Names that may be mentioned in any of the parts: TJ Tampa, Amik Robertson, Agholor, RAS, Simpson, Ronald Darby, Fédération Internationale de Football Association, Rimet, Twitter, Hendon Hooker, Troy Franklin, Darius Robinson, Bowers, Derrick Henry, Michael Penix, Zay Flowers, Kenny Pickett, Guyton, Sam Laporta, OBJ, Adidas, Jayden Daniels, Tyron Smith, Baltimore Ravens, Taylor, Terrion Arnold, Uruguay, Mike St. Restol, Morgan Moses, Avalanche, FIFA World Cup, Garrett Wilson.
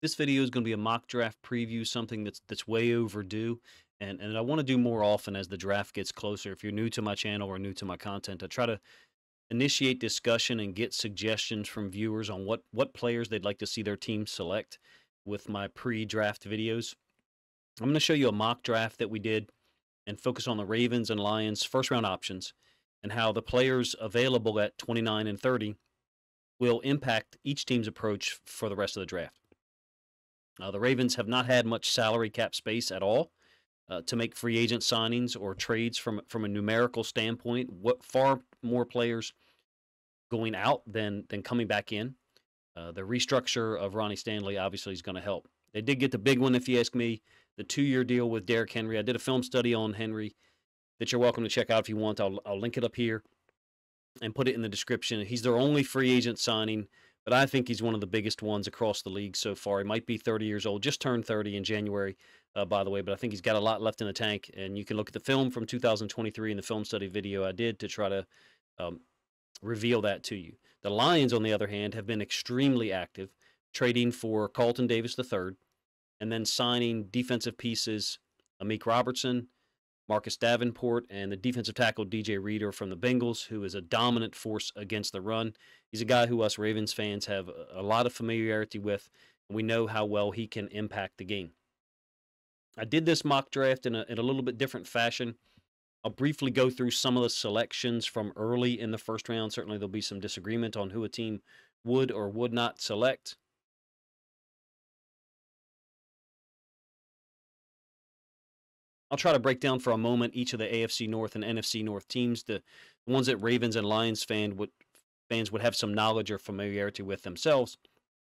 This video is going to be a mock draft preview, something that's way overdue. And I want to do more often as the draft gets closer. If you're new to my channel or new to my content, I try to initiate discussion and get suggestions from viewers on what players they'd like to see their team select with my pre-draft videos. I'm going to show you a mock draft that we did and focus on the Ravens and Lions first-round options and how the players available at 29 and 30 will impact each team's approach for the rest of the draft. The Ravens have not had much salary cap space at all to make free agent signings or trades from a numerical standpoint. What far more players going out than coming back in. The restructure of Ronnie Stanley obviously is going to help. They did get the big one, if you ask me, the 2-year deal with Derrick Henry. I did a film study on Henry that you're welcome to check out if you want. I'll link it up here and put it in the description. He's their only free agent signing, but I think he's one of the biggest ones across the league so far. He might be 30 years old, just turned 30 in January, by the way, but I think he's got a lot left in the tank, and you can look at the film from 2023 and the film study video I did to try to reveal that to you. The Lions, on the other hand, have been extremely active, trading for Carlton Davis III, and then signing defensive pieces, Amik Robertson, Marcus Davenport, and the defensive tackle DJ Reeder from the Bengals, who is a dominant force against the run. He's a guy who us Ravens fans have a lot of familiarity with, and we know how well he can impact the game. I did this mock draft in a little bit different fashion. I'll briefly go through some of the selections from early in the first round. Certainly there'll be some disagreement on who a team would or would not select. I'll try to break down for a moment each of the AFC North and NFC North teams, the ones that Ravens and Lions fans would have some knowledge or familiarity with themselves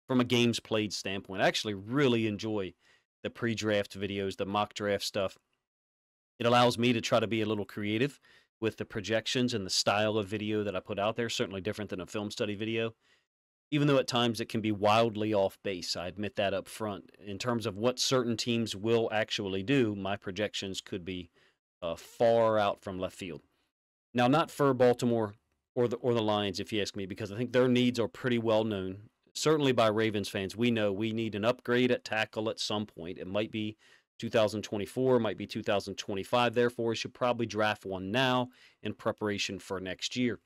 from a games played standpoint. I actually really enjoy the pre-draft videos, the mock draft stuff. It allows me to try to be a little creative with the projections and the style of video that I put out there, certainly different than a film study video, even though at times it can be wildly off base. I admit that up front. In terms of what certain teams will actually do, my projections could be far out from left field. Now, not for Baltimore or the Lions, if you ask me, because I think their needs are pretty well known. Certainly by Ravens fans, we know we need an upgrade at tackle at some point. It might be 2024, might be 2025. Therefore, we should probably draft one now in preparation for next year.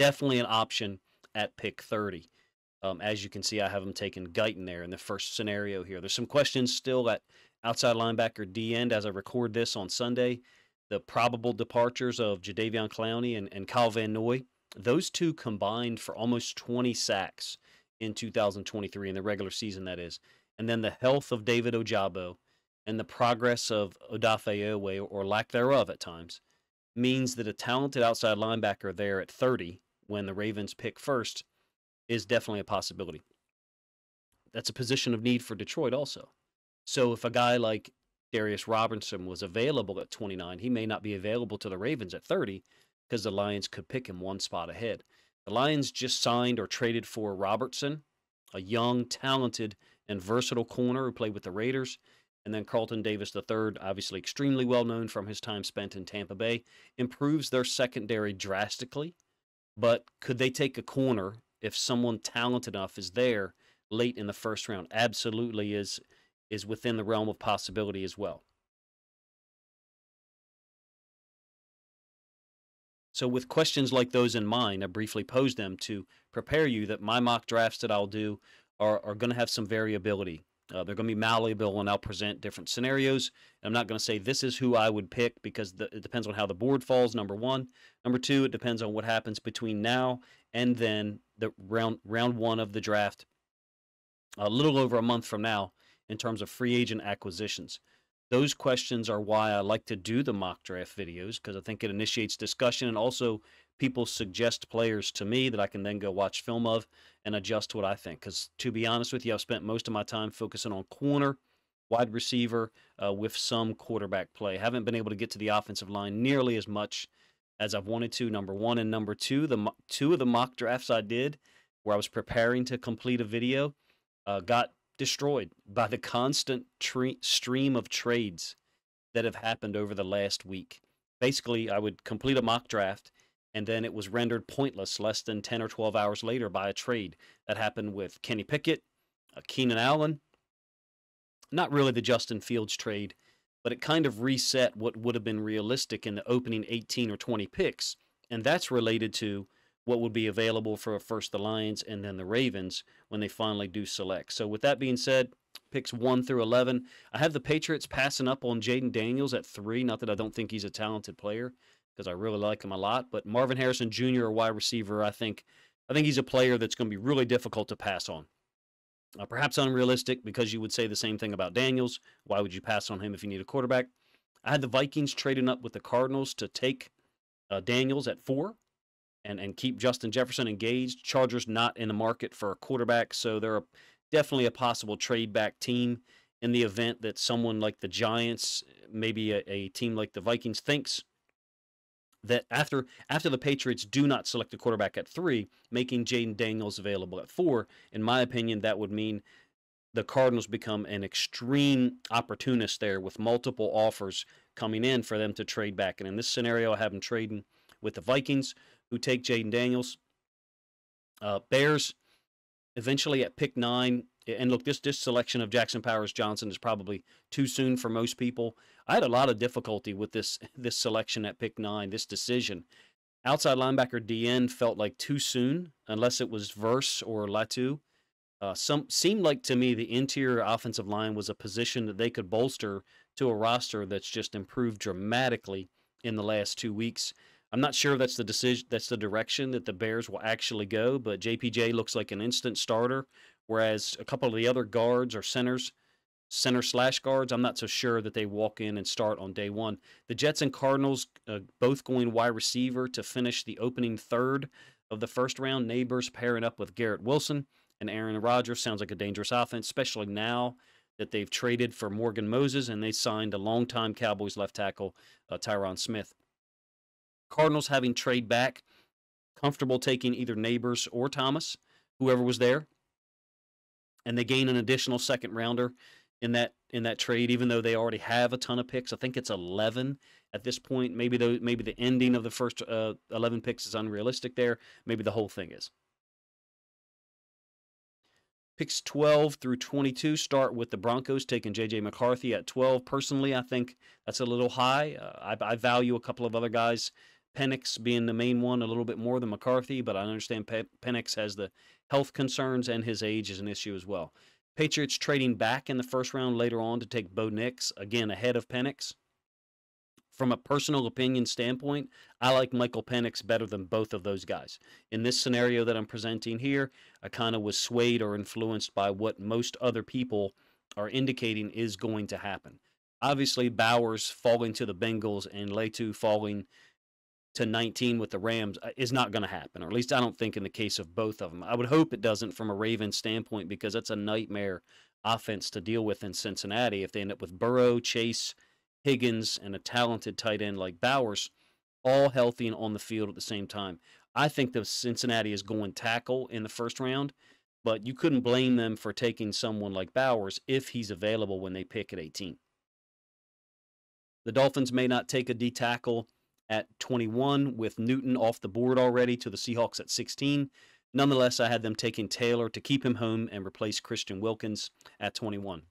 Definitely an option at pick 30. As you can see, I have them taking Guyton there in the first scenario here. There's some questions still at outside linebacker D-end as I record this on Sunday. The probable departures of Jadeveon Clowney and Kyle Van Noy. Those two combined for almost 20 sacks in 2023, in the regular season, that is. And then the health of David Ojabo and the progress of Odafe Oweh, or lack thereof at times, means that a talented outside linebacker there at 30, when the Ravens pick first, is definitely a possibility. That's a position of need for Detroit also. So if a guy like Darius Robinson was available at 29, he may not be available to the Ravens at 30 because the Lions could pick him one spot ahead. The Lions just signed or traded for Robertson, a young, talented, and versatile corner who played with the Raiders. And then Carlton Davis III, obviously extremely well known from his time spent in Tampa Bay, improves their secondary drastically. But could they take a corner if someone talented enough is there late in the first round? Absolutely is within the realm of possibility as well. So with questions like those in mind, I briefly posed them to prepare you that my mock drafts that I'll do are going to have some variability. They're going to be malleable, and I'll present different scenarios. I'm not going to say this is who I would pick because it depends on how the board falls, number one. Number two, it depends on what happens between now and then the round one of the draft, a little over a month from now, in terms of free agent acquisitions. Those questions are why I like to do the mock draft videos, because I think it initiates discussion, and also people suggest players to me that I can then go watch film of and adjust what I think. Because to be honest with you, I've spent most of my time focusing on corner, wide receiver, with some quarterback play. I haven't been able to get to the offensive line nearly as much as I've wanted to, number one. And number two, the two of the mock drafts I did where I was preparing to complete a video got destroyed by the constant stream of trades that have happened over the last week. Basically, I would complete a mock draft, and then it was rendered pointless less than 10 or 12 hours later by a trade that happened with Kenny Pickett, Keenan Allen. Not really the Justin Fields trade, but it kind of reset what would have been realistic in the opening 18 or 20 picks, and that's related to what would be available for first the Lions and then the Ravens when they finally do select. So with that being said, picks 1 through 11, I have the Patriots passing up on Jayden Daniels at 3, not that I don't think he's a talented player, because I really like him a lot, but Marvin Harrison Jr., a wide receiver, I think he's a player that's going to be really difficult to pass on. Perhaps unrealistic, because you would say the same thing about Daniels. Why would you pass on him if you need a quarterback? I had the Vikings trading up with the Cardinals to take Daniels at 4 and keep Justin Jefferson engaged. Chargers not in the market for a quarterback, so they're definitely a possible trade-back team in the event that someone like the Giants, maybe a team like the Vikings, thinks that after the Patriots do not select a quarterback at 3, making Jayden Daniels available at 4, in my opinion, that would mean the Cardinals become an extreme opportunist there with multiple offers coming in for them to trade back. And in this scenario, I have them trading with the Vikings, who take Jayden Daniels. Bears, eventually at pick 9, and look, this selection of Jackson Powers-Johnson is probably too soon for most people. I had a lot of difficulty with this selection at pick 9, this decision. Outside linebacker DN felt like too soon, unless it was Verse or Latu. Some seemed like to me the interior offensive line was a position that they could bolster to a roster that's just improved dramatically in the last 2 weeks. I'm not sure if that's the decision, that's the direction that the Bears will actually go, but JPJ looks like an instant starter, whereas a couple of the other guards or centers, center/guards, I'm not so sure that they walk in and start on day 1. The Jets and Cardinals both going wide receiver to finish the opening third of the first round. Neighbors pairing up with Garrett Wilson and Aaron Rodgers. Sounds like a dangerous offense, especially now that they've traded for Morgan Moses and they signed a longtime Cowboys left tackle, Tyron Smith. Cardinals having trade back, comfortable taking either Neighbors or Thomas, whoever was there. And they gain an additional second rounder in that trade, even though they already have a ton of picks. I think it's 11 at this point. Maybe the ending of the first 11 picks is unrealistic there. Maybe the whole thing is. Picks 12 through 22 start with the Broncos taking J.J. McCarthy at 12. Personally, I think that's a little high. I value a couple of other guys, Penix being the main one a little bit more than McCarthy, but I understand Penix has the health concerns, and his age is an issue as well. Patriots trading back in the first round later on to take Bo Nix, again ahead of Penix. From a personal opinion standpoint, I like Michael Penix better than both of those guys. In this scenario that I'm presenting here, I kind of was swayed or influenced by what most other people are indicating is going to happen. Obviously, Bowers falling to the Bengals and Latu falling to 19 with the Rams is not going to happen, or at least I don't think in the case of both of them. I would hope it doesn't from a Ravens standpoint, because that's a nightmare offense to deal with in Cincinnati if they end up with Burrow, Chase, Higgins, and a talented tight end like Bowers, all healthy and on the field at the same time. I think that Cincinnati is going tackle in the first round, but you couldn't blame them for taking someone like Bowers if he's available when they pick at 18. The Dolphins may not take a D tackle at 21 with Newton off the board already to the Seahawks at 16. Nonetheless, I had them taking Taylor to keep him home and replace Christian Wilkins at 21.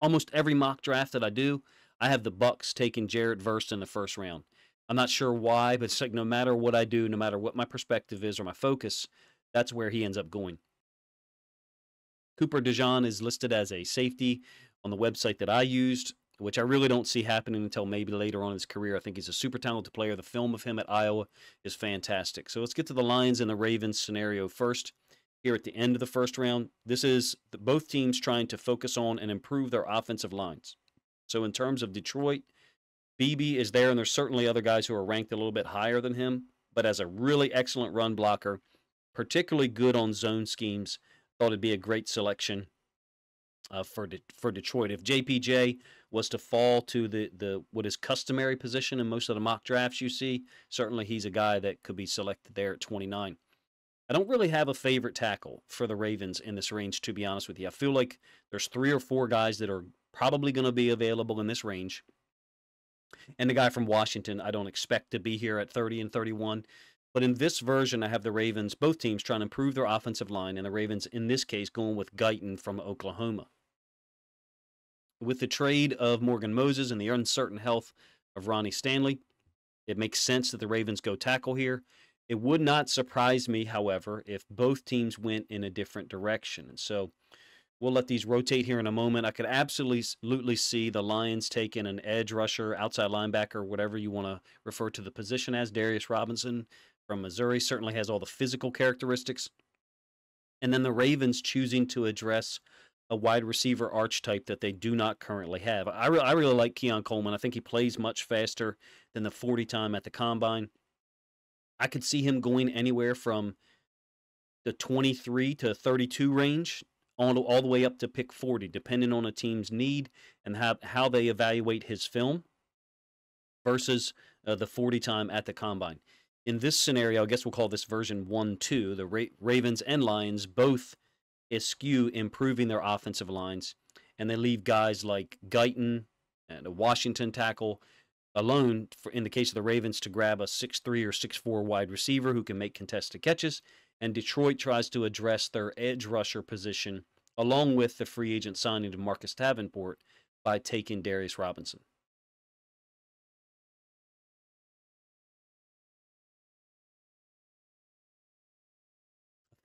Almost every mock draft that I do, I have the Bucs taking Jarrett Verse in the first round. I'm not sure why, but it's like no matter what I do, no matter what my perspective is or my focus, that's where he ends up going. Cooper DeJean is listed as a safety on the website that I used, which I really don't see happening until maybe later on in his career. I think he's a super talented player. The film of him at Iowa is fantastic. So let's get to the Lions and the Ravens scenario first. Here at the end of the first round, this is both teams trying to focus on and improve their offensive lines. So in terms of Detroit, Beebe is there, and there's certainly other guys who are ranked a little bit higher than him, but as a really excellent run blocker, particularly good on zone schemes, thought it'd be a great selection for Detroit. If JPJ was to fall to the what is customary position in most of the mock drafts you see, certainly he's a guy that could be selected there at 29. I don't really have a favorite tackle for the Ravens in this range, to be honest with you. I feel like there's 3 or 4 guys that are probably going to be available in this range. And the guy from Washington, I don't expect to be here at 30 and 31. But in this version, I have the Ravens, both teams, trying to improve their offensive line, and the Ravens, in this case, going with Guyton from Oklahoma. With the trade of Morgan Moses and the uncertain health of Ronnie Stanley, it makes sense that the Ravens go tackle here. It would not surprise me, however, if both teams went in a different direction. And so we'll let these rotate here in a moment. I could absolutely see the Lions taking an edge rusher, outside linebacker, whatever you want to refer to the position as. Darius Robinson from Missouri certainly has all the physical characteristics. And then the Ravens choosing to address a wide receiver archetype that they do not currently have. I really like Keon Coleman. I think he plays much faster than the 40 time at the Combine. I could see him going anywhere from the 23 to 32 range all the way up to pick 40, depending on a team's need and how they evaluate his film versus the 40 time at the Combine. In this scenario, I guess we'll call this version 1-2, the Ravens and Lions both eschew improving their offensive lines, and they leave guys like Guyton and a Washington tackle alone, in the case of the Ravens, to grab a 6'3 or 6'4 wide receiver who can make contested catches, and Detroit tries to address their edge rusher position along with the free agent signing to Marcus Davenport by taking Darius Robinson.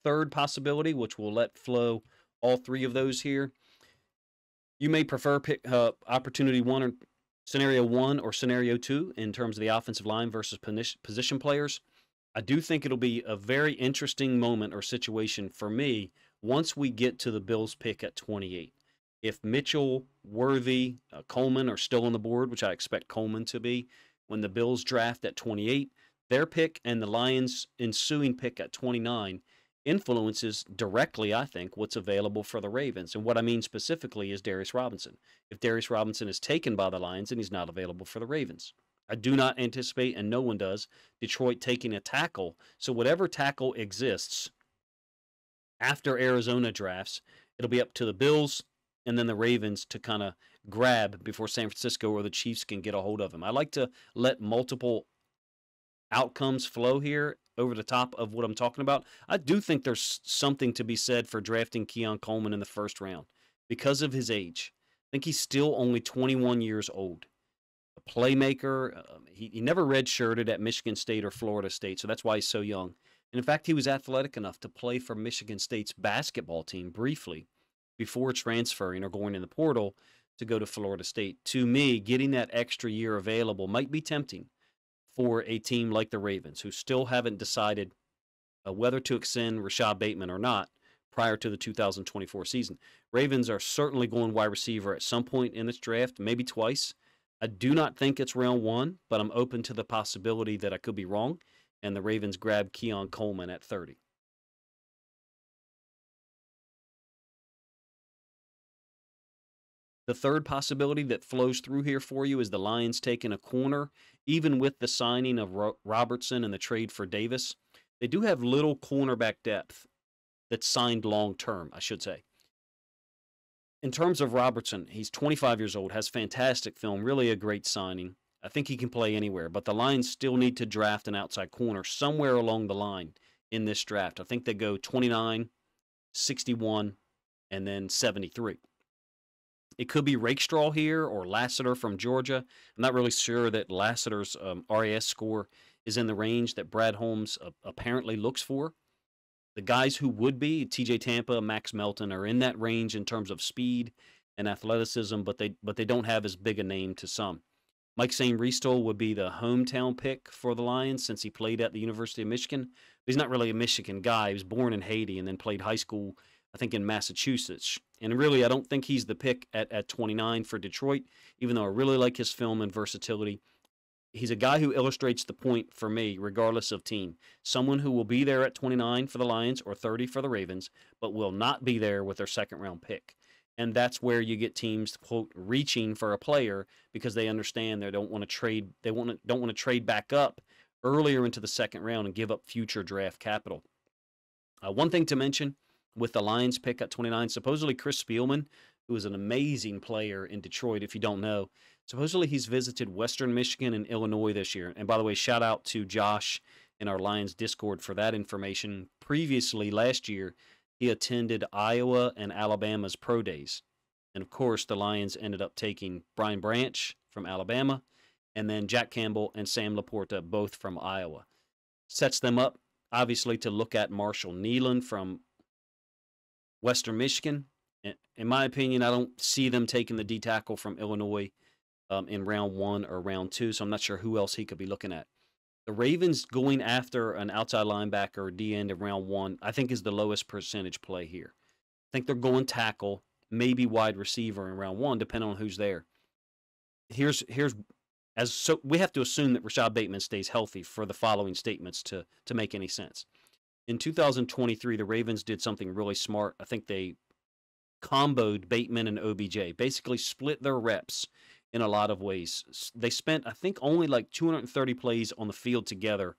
Third possibility, which we'll let flow all three of those here. You may prefer pick opportunity one or scenario one or scenario two in terms of the offensive line versus position players. I do think it'll be a very interesting moment or situation for me once we get to the Bills pick at 28. If Mitchell, Worthy, Coleman are still on the board, which I expect Coleman to be, when the Bills draft at 28, their pick and the Lions' ensuing pick at 29 influences directly, I think, what's available for the Ravens. And what I mean specifically is Darius Robinson. If Darius Robinson is taken by the Lions, and he's not available for the Ravens. I do not anticipate, and no one does, Detroit taking a tackle. So whatever tackle exists after Arizona drafts, it'll be up to the Bills and then the Ravens to kind of grab before San Francisco or the Chiefs can get a hold of him. I like to let multiple outcomes flow here over the top of what I'm talking about. I do think there's something to be said for drafting Keon Coleman in the first round because of his age. I think he's still only 21 years old. A playmaker. He never redshirted at Michigan State or Florida State, so that's why he's so young. And in fact, he was athletic enough to play for Michigan State's basketball team briefly before transferring or going in the portal to go to Florida State. To me, getting that extra year available might be tempting for a team like the Ravens, who still haven't decided whether to extend Rashad Bateman or not prior to the 2024 season. Ravens are certainly going wide receiver at some point in this draft, maybe twice. I do not think it's round one, but I'm open to the possibility that I could be wrong, and the Ravens grab Keon Coleman at 30. The third possibility that flows through here for you is the Lions taking a corner. Even with the signing of Robertson and the trade for Davis, they do have little cornerback depth that's signed long-term, I should say. In terms of Robertson, he's 25 years old, has fantastic film, really a great signing. I think he can play anywhere, but the Lions still need to draft an outside corner somewhere along the line in this draft. I think they go 29, 61, and then 73. It could be Rakestraw here or Lassiter from Georgia. I'm not really sure that Lassiter's RAS score is in the range that Brad Holmes apparently looks for. The guys who would be, TJ Tampa, Max Melton, are in that range in terms of speed and athleticism, but they don't have as big a name to some. Mike St. Restol would be the hometown pick for the Lions since he played at the University of Michigan. He's not really a Michigan guy. He was born in Haiti and then played high school, I think, in Massachusetts. And really, I don't think he's the pick at 29 for Detroit, even though I really like his film and versatility. He's a guy who illustrates the point for me, regardless of team. Someone who will be there at 29 for the Lions or 30 for the Ravens, but will not be there with their second-round pick. And that's where you get teams, quote, reaching for a player because they understand they don't want to trade. They don't want to trade back up earlier into the second round and give up future draft capital. One thing to mention, with the Lions pick at 29, supposedly Chris Spielman, who is an amazing player in Detroit, if you don't know, supposedly he's visited Western Michigan and Illinois this year. And by the way, shout out to Josh in our Lions Discord for that information. Previously, last year, he attended Iowa and Alabama's pro days. And, of course, the Lions ended up taking Brian Branch from Alabama and then Jack Campbell and Sam Laporta, both from Iowa. Sets them up, obviously, to look at Marshall Nealon from Western Michigan. In my opinion, I don't see them taking the D tackle from Illinois in round one or round two, so I'm not sure who else he could be looking at. The Ravens going after an outside linebacker or D end in round one, I think, is the lowest percentage play here. I think they're going tackle, maybe wide receiver in round one, depending on who's there. So we have to assume that Rashad Bateman stays healthy for the following statements to make any sense. In 2023, the Ravens did something really smart. I think they comboed Bateman and OBJ, basically split their reps in a lot of ways. They spent, I think, only like 230 plays on the field together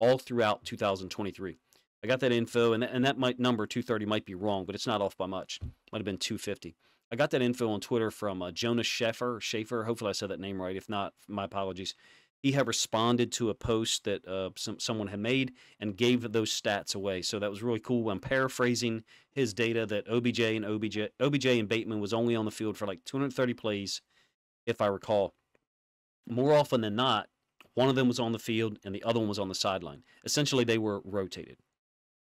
all throughout 2023. I got that info, and that might number 230 might be wrong, but it's not off by much. Might have been 250. I got that info on Twitter from Jonas Schaefer. Hopefully I said that name right. If not, my apologies. He had responded to a post that someone had made and gave those stats away. So that was really cool. I'm paraphrasing his data that OBJ and Bateman was only on the field for like 230 plays, if I recall. More often than not, one of them was on the field and the other one was on the sideline. Essentially, they were rotated.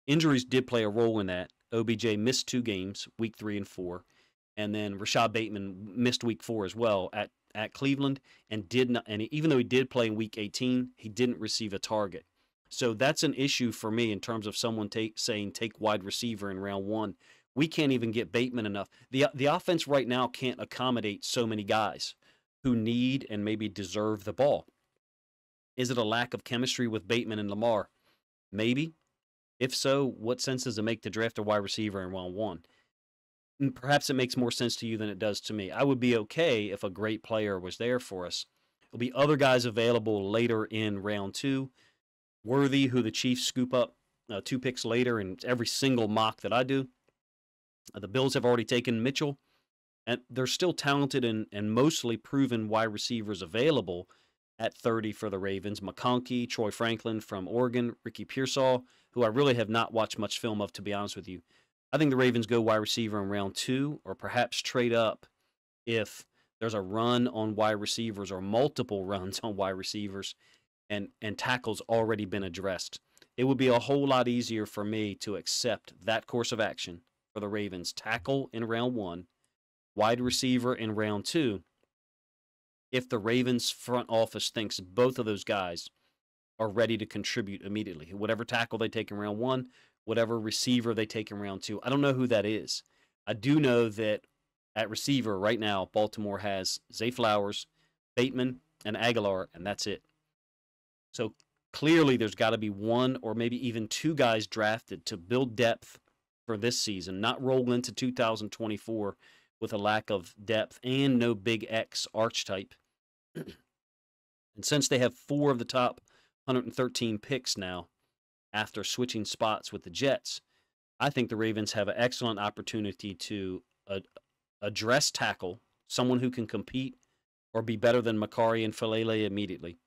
Injuries did play a role in that. OBJ missed 2 games, week 3 and 4. And then Rashad Bateman missed week 4 as well at Cleveland, and even though he did play in week 18, he didn't receive a target. So that's an issue for me in terms of someone saying take wide receiver in round one. We can't even get Bateman enough. The offense right now can't accommodate so many guys who need and maybe deserve the ball. Is it a lack of chemistry with Bateman and Lamar? Maybe. If so, what sense does it make to draft a wide receiver in round one? Perhaps it makes more sense to you than it does to me. I would be okay if a great player was there for us. There'll be other guys available later in round two. Worthy, who the Chiefs scoop up 2 picks later in every single mock that I do. The Bills have already taken Mitchell. And they're still talented and mostly proven wide receivers available at 30 for the Ravens. McConkey, Troy Franklin from Oregon, Ricky Pearsall, who I really have not watched much film of, to be honest with you. I think the Ravens go wide receiver in round two, or perhaps trade up if there's a run on wide receivers or multiple runs on wide receivers and tackles already been addressed. It would be a whole lot easier for me to accept that course of action for the Ravens. Tackle in round one, wide receiver in round two, if the Ravens front office thinks both of those guys are ready to contribute immediately. Whatever tackle they take in round one, whatever receiver they take in round two. I don't know who that is. I do know that at receiver right now, Baltimore has Zay Flowers, Bateman, and Agholor, and that's it. So clearly there's got to be one or maybe even 2 guys drafted to build depth for this season, not roll into 2024 with a lack of depth and no big X archetype. And since they have 4 of the top 113 picks now, after switching spots with the Jets, I think the Ravens have an excellent opportunity to address tackle, someone who can compete or be better than Makari and Falele immediately,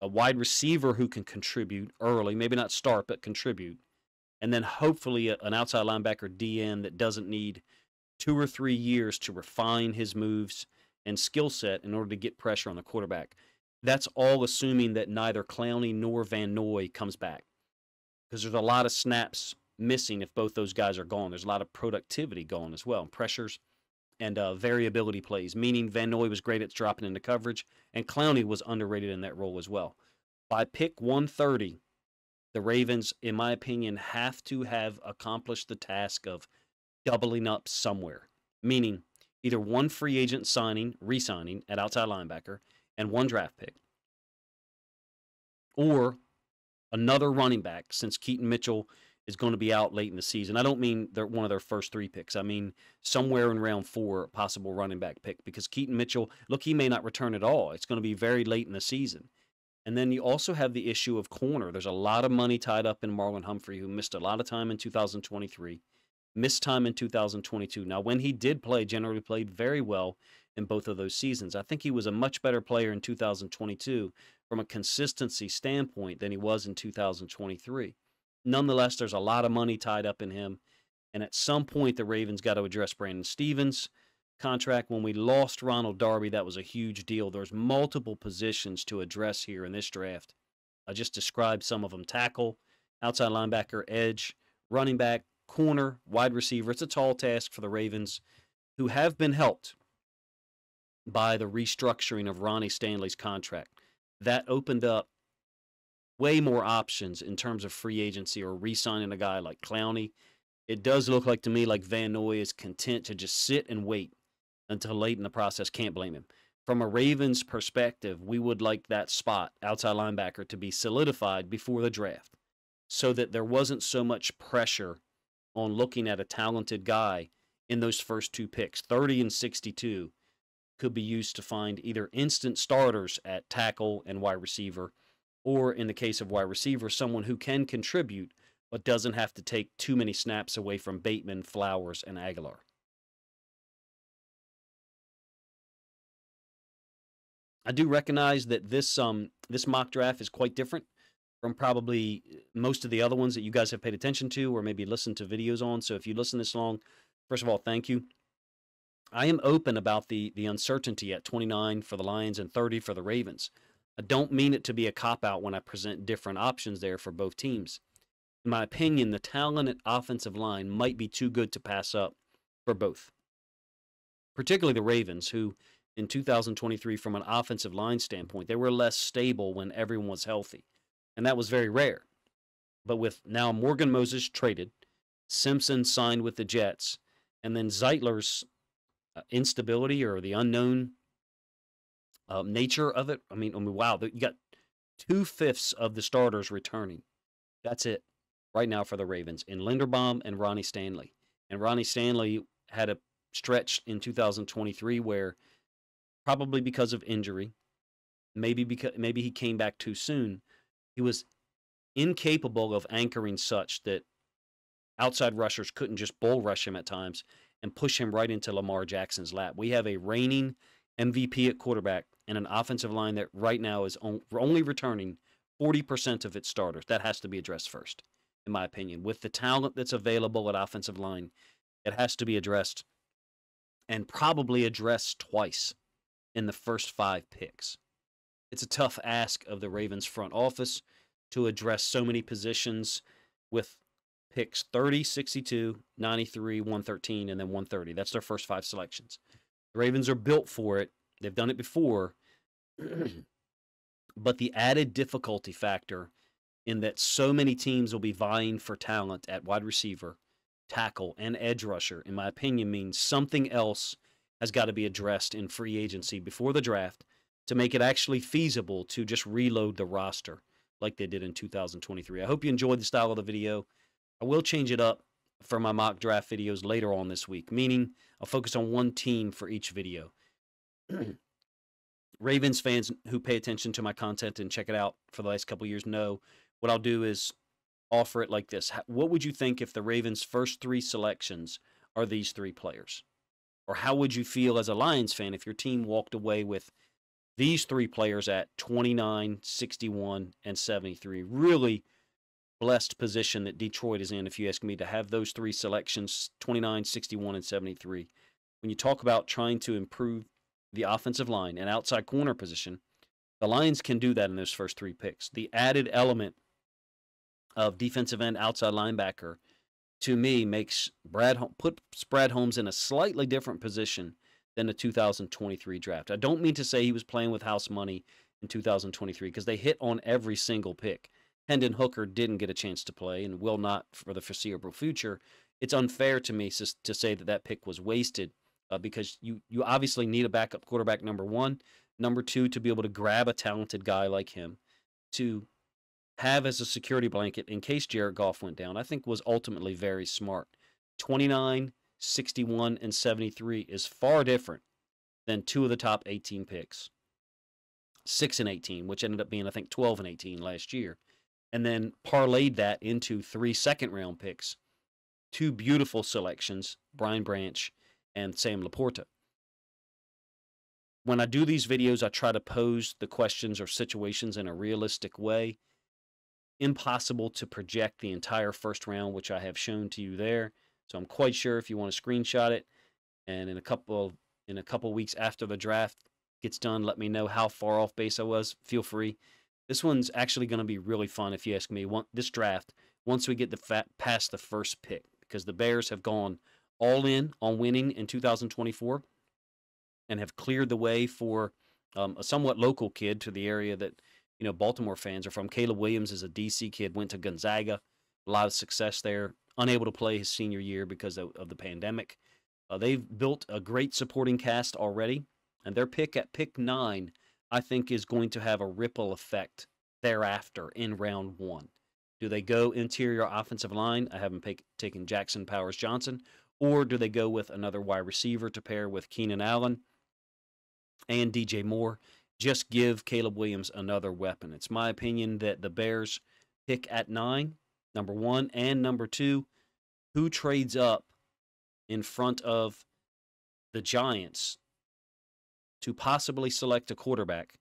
a wide receiver who can contribute early, maybe not start, but contribute, and then hopefully an outside linebacker DN that doesn't need 2 or 3 years to refine his moves and skill set in order to get pressure on the quarterback. That's all assuming that neither Clowney nor Van Noy comes back, because there's a lot of snaps missing if both those guys are gone. There's a lot of productivity gone as well, pressures and variability plays, meaning Van Noy was great at dropping into coverage, and Clowney was underrated in that role as well. By pick 130, the Ravens, in my opinion, have to have accomplished the task of doubling up somewhere, meaning either 1 free agent re-signing at outside linebacker and 1 draft pick, or another running back, since Keaton Mitchell is going to be out late in the season. I don't mean they're one of their first 3 picks. I mean somewhere in round 4, a possible running back pick, because Keaton Mitchell, look, he may not return at all. It's going to be very late in the season. And then you also have the issue of corner. There's a lot of money tied up in Marlon Humphrey, who missed a lot of time in 2023, missed time in 2022. Now, when he did play, generally played very well in both of those seasons. I think he was a much better player in 2022 from a consistency standpoint than he was in 2023. Nonetheless, there's a lot of money tied up in him, and at some point the Ravens got to address Brandon Stevens' contract. When we lost Ronald Darby, that was a huge deal. There's multiple positions to address here in this draft. I just described some of them: tackle, outside linebacker, edge, running back, corner, wide receiver. It's a tall task for the Ravens, who have been helped by the restructuring of Ronnie Stanley's contract. That opened up way more options in terms of free agency or re-signing a guy like Clowney. It does look like to me like Van Noy is content to just sit and wait until late in the process. Can't blame him. From a Ravens perspective, we would like that spot, outside linebacker, to be solidified before the draft so that there wasn't so much pressure on looking at a talented guy in those first two picks. 30 and 62 could be used to find either instant starters at tackle and wide receiver, or in the case of wide receiver, someone who can contribute but doesn't have to take too many snaps away from Bateman, Flowers, and Agholor. I do recognize that this this mock draft is quite different from probably most of the other ones that you guys have paid attention to or maybe listened to videos on. So if you listen this long, first of all, thank you. I am open about the uncertainty at 29 for the Lions and 30 for the Ravens. I don't mean it to be a cop-out when I present different options there for both teams. In my opinion, the talented offensive line might be too good to pass up for both, particularly the Ravens, who in 2023, from an offensive line standpoint, they were less stable when everyone was healthy, and that was very rare. But with now Morgan Moses traded, Simpson signed with the Jets, and then Zeitler's instability or the unknown nature of it. I mean, wow, you got 2/5 of the starters returning. That's it right now for the Ravens in Linderbaum and Ronnie Stanley. And Ronnie Stanley had a stretch in 2023 where, probably because of injury, maybe he came back too soon, he was incapable of anchoring such that outside rushers couldn't just bull rush him at times and push him right into Lamar Jackson's lap. We have a reigning MVP at quarterback and an offensive line that right now is only returning 40% of its starters. That has to be addressed first, in my opinion. With the talent that's available at offensive line, it has to be addressed, and probably addressed twice in the first 5 picks. It's a tough ask of the Ravens front office to address so many positions with picks 30, 62, 93, 113, and then 130. That's their first 5 selections. The Ravens are built for it. They've done it before. But the added difficulty factor in that so many teams will be vying for talent at wide receiver, tackle, and edge rusher, in my opinion, means something else has got to be addressed in free agency before the draft to make it actually feasible to just reload the roster like they did in 2023. I hope you enjoyed the style of the video. I will change it up for my mock draft videos later on this week, meaning I'll focus on one team for each video. Ravens fans who pay attention to my content and check it out for the last couple years know what I'll do is offer it like this. What would you think if the Ravens' first 3 selections are these 3 players? Or how would you feel as a Lions fan if your team walked away with these 3 players at 29, 61, and 73? Really blessed position that Detroit is in, if you ask me, to have those 3 selections, 29, 61, and 73. When you talk about trying to improve the offensive line and outside corner position, the Lions can do that in those first 3 picks. The added element of defensive end, outside linebacker, to me, makes Brad Holmes in a slightly different position than the 2023 draft. I don't mean to say he was playing with house money in 2023, because they hit on every single pick. Hendon Hooker didn't get a chance to play and will not for the foreseeable future. It's unfair to me to say that that pick was wasted, because you obviously need a backup quarterback, number one. Number two, to be able to grab a talented guy like him to have as a security blanket in case Jared Goff went down, I think was ultimately very smart. 29, 61, and 73 is far different than 2 of the top 18 picks. 6 and 18, which ended up being, I think, 12 and 18 last year. And then parlayed that into 3 second-round picks, 2 beautiful selections, Brian Branch and Sam Laporta. when I do these videos, I try to pose the questions or situations in a realistic way. Impossible to project the entire first round, which I have shown to you there. So I'm quite sure if you want to screenshot it, and in a couple weeks after the draft gets done, let me know how far off base I was. Feel free. This one's actually going to be really fun, if you ask me. This draft, once we get past the first pick, because the Bears have gone all in on winning in 2024 and have cleared the way for a somewhat local kid to the area that, you know, Baltimore fans are from. Caleb Williams is a DC kid, went to Gonzaga, a lot of success there, unable to play his senior year because of the pandemic. They've built a great supporting cast already, and their pick at pick 9, I think, is going to have a ripple effect thereafter in round 1. Do they go interior offensive line? I haven't taken Jackson Powers-Johnson. Or do they go with another wide receiver to pair with Keenan Allen and DJ Moore? Just give Caleb Williams another weapon. It's my opinion that the Bears pick at 9, number 1, and number 2, who trades up in front of the Giants to possibly select a quarterback.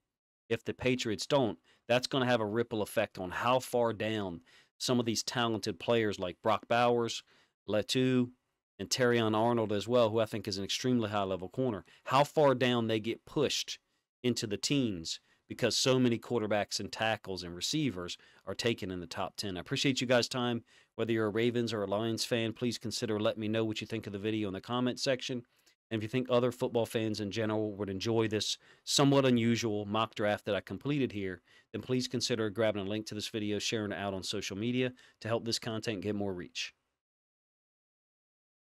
If the Patriots don't, that's going to have a ripple effect on how far down some of these talented players like Brock Bowers, Latu, and Terrion Arnold as well, who I think is an extremely high-level corner, how far down they get pushed into the teens because so many quarterbacks and tackles and receivers are taken in the top 10. I appreciate you guys' time. Whether you're a Ravens or a Lions fan, please consider letting me know what you think of the video in the comment section. And if you think other football fans in general would enjoy this somewhat unusual mock draft that I completed here, then please consider grabbing a link to this video, sharing it out on social media to help this content get more reach.